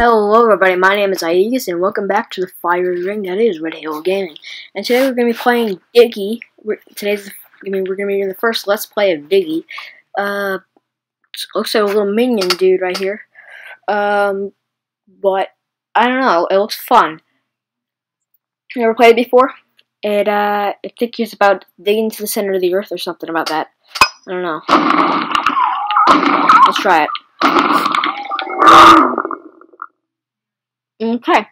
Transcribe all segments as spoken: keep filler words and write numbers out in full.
Hello everybody, my name is Aegis, and welcome back to the Fiery Ring, that is Red Halo Gaming. And today we're going to be playing Diggy. We're, today's, I mean, we're going to be doing the first Let's Play of Diggy. Uh, looks like a little minion dude right here. Um, but, I don't know, it looks fun. Never played it before. It, uh, I think it's about digging to the center of the earth or something about that. I don't know. Let's try it. Okay. Let's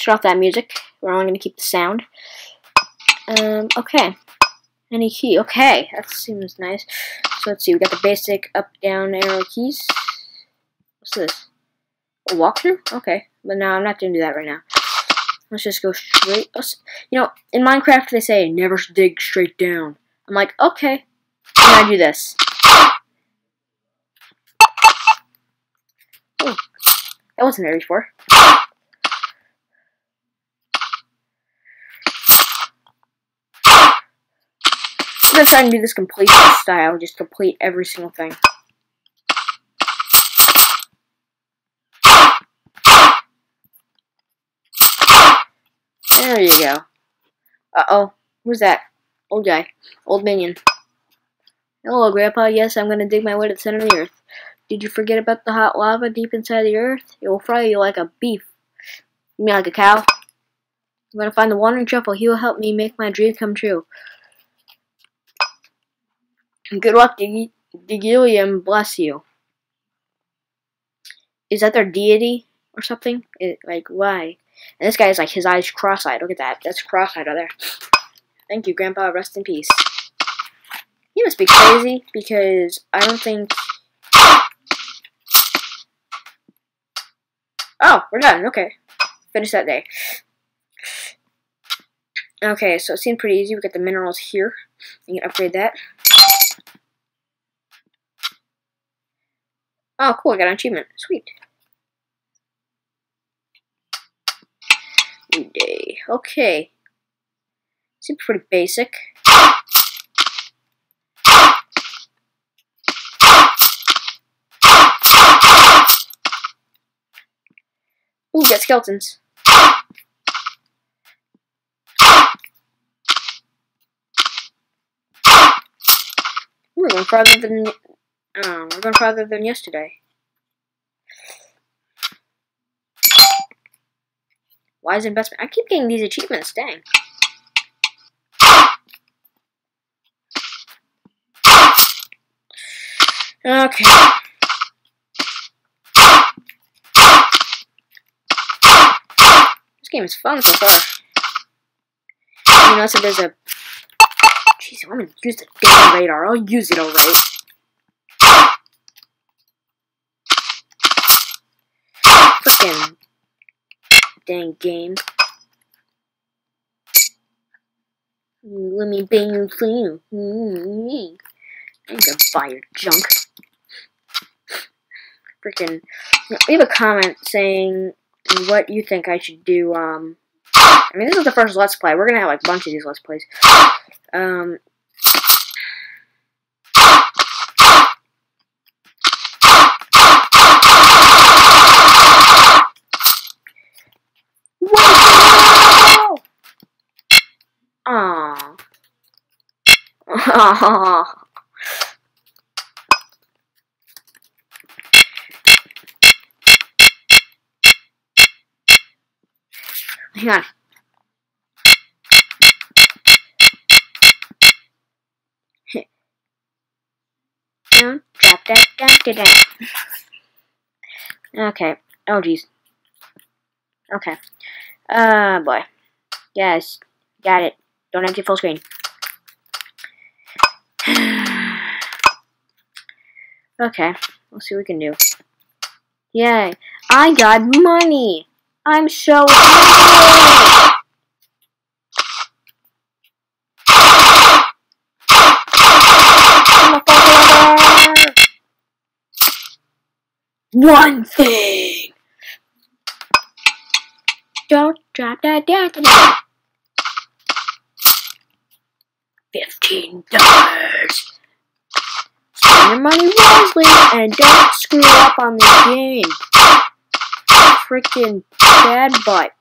turn off that music. We're only gonna keep the sound. Um, okay. Any key. Okay, that seems nice. So let's see, we got the basic up, down, arrow keys. What's this? A walkthrough? Okay. But no, I'm not gonna do that right now. Let's just go straight. You know, in Minecraft they say never dig straight down. I'm like, okay. And I do this. Oh, that wasn't there before. I'm just trying to do this complete style, just complete every single thing. There you go. Uh oh, who's that? Old guy, old minion. Hello, Grandpa. Yes, I'm gonna dig my way to the center of the earth. Did you forget about the hot lava deep inside the earth? It will fry you like a beef. You mean like a cow? I'm gonna find the wandering truffle. He will help me make my dream come true. Good luck, Dig Degillium. Bless you. Is that their deity or something? It, like, why? And this guy is like, his eyes cross-eyed. Look at that. That's cross-eyed right there. Thank you, Grandpa. Rest in peace. He must be crazy because I don't think... Oh, we're done. Okay. Finish that day. Okay, so it seemed pretty easy. We got the minerals here. You can upgrade that. Oh, cool. I got an achievement. Sweet. New day. Okay. Seems pretty basic. Ooh, got skeletons. We're going farther than oh, we're going farther than yesterday. Wise investment. I keep getting these achievements. Dang. Okay. This game is fun so far. You know, so there's a... Jeez, I'm gonna use the damn radar. I'll use it alright. Frickin' dang game. Let me bang you clean. I'm gonna buy your junk. Frickin'... Leave a comment saying... what you think I should do, um, I mean, this is the first Let's Play, we're gonna have, like, a bunch of these Let's Plays, um, whoa! Aww, aww, hang on. Down, drop that down to down. Okay. Oh, geez. Okay. Uh, boy. Yes. Got it. Don't empty full screen. Okay. Let's see what we can do. Yay. I got money! I'm so happy. One thing. Don't drop that down today. Fifteen dollars. spend your money wisely and don't screw up on the game. Freaking bad butt.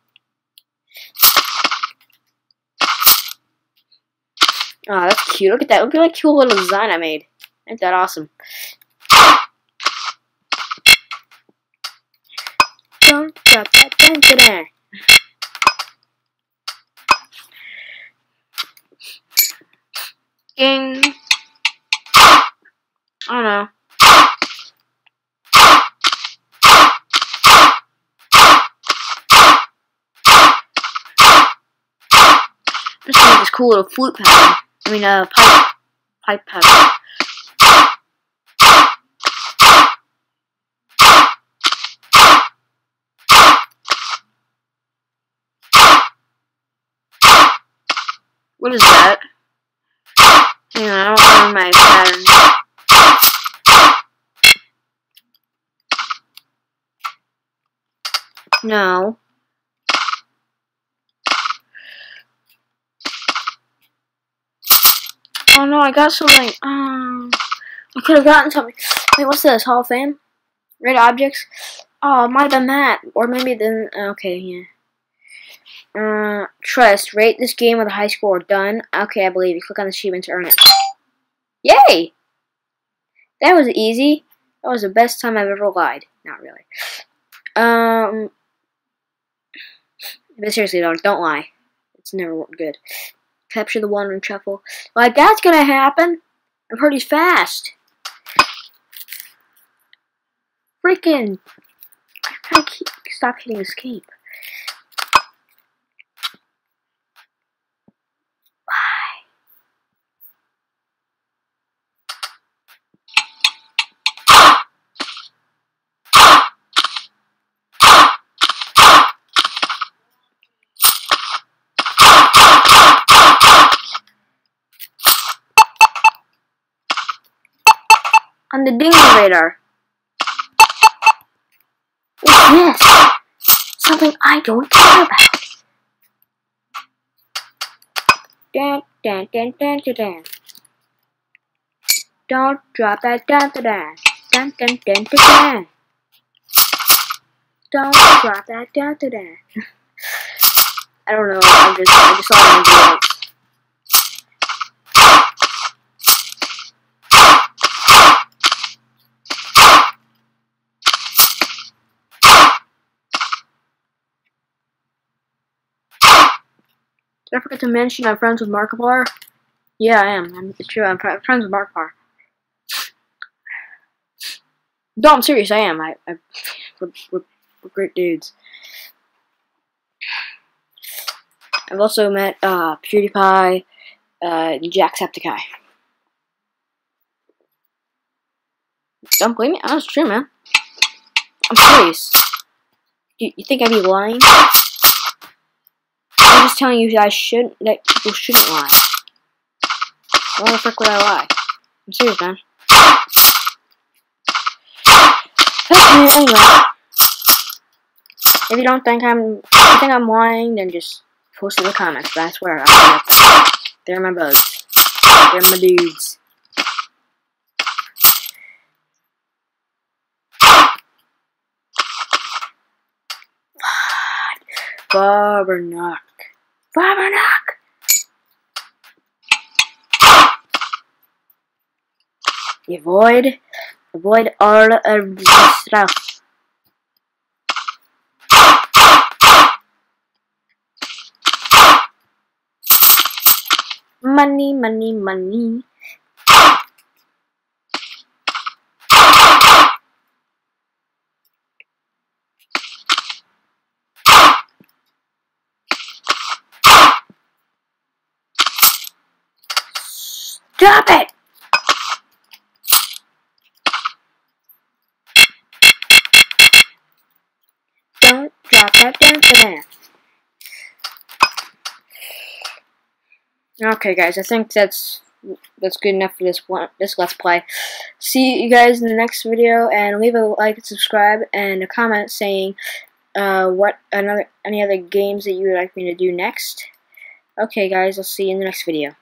Oh, that's cute. Look at that. Look at that cool little design I made. Ain't that awesome? Don't drop that thing today. Ding. I don't know. This is this cool little flute pattern. I mean, uh, pipe, pipe pattern. What is that? Hang on, I don't find my pattern. No. Oh no, I got something. Um, I could have gotten something. Wait, what's this? Hall of Fame? Red objects? Oh, it might have been that. Or maybe then. Okay, yeah. Uh, trust. Rate this game with a high score. Done. Okay, I believe you. Click on the achievement to earn it. Yay! That was easy. That was the best time I've ever lied. Not really. Um, but seriously though, don't lie. It's never worked good. Capture the wandering truffle. Like that's gonna happen. I'm pretty fast. Freaking! I keep stop hitting escape. On the Diggy radar. What's this? Something I don't care about. Dan, dan, dan, dan, dan, dan. Don't drop that dan, dan, dan, dan, dan, dan, dan. Don't drop that dan, dan, dan. I don't know. I just, I just saw it on the video. Did I forget to mention I'm friends with Markbar? Yeah, I am. I'm, it's true. I'm fr friends with Markbar. No, I'm serious. I am. I, I we're, we're, we're great dudes. I've also met uh, PewDiePie, uh, Jacksepticeye. Don't believe me? Oh, it's true, man. I'm serious. You, you think I'd be lying? I'm just telling you that I shouldn't, that people shouldn't lie. Why the frick would I lie? I'm serious, man. Okay, anyway. If you don't think I'm, if you think I'm lying, then just post in the comments. But I swear, I'll get them. They're my buds. They're my dudes. Barbernock. Barbernock! Avoid, avoid all of the stuff. Money, money, money. Stop it! Don't drop that down for that. Okay, guys, I think that's that's good enough for this one, this let's play. See you guys in the next video, and leave a like and subscribe and a comment saying uh, what another any other games that you would like me to do next. Okay, guys, I'll see you in the next video.